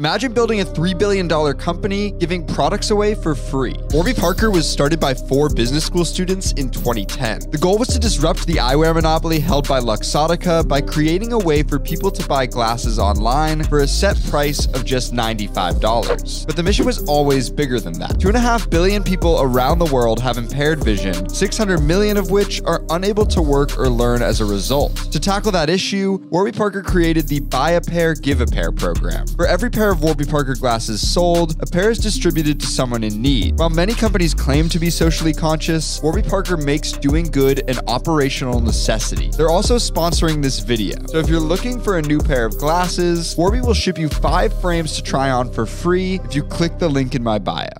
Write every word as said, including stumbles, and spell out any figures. Imagine building a three billion dollar company giving products away for free. Warby Parker was started by four business school students in twenty ten. The goal was to disrupt the eyewear monopoly held by Luxottica by creating a way for people to buy glasses online for a set price of just ninety-five dollars. But the mission was always bigger than that. Two and a half billion people around the world have impaired vision, six hundred million of which are unable to work or learn as a result. To tackle that issue, Warby Parker created the Buy a Pair, Give a Pair program. For every pair of Warby Parker glasses sold, a pair is distributed to someone in need. While many companies claim to be socially conscious, Warby Parker makes doing good an operational necessity. They're also sponsoring this video. So if you're looking for a new pair of glasses, Warby will ship you five frames to try on for free if you click the link in my bio.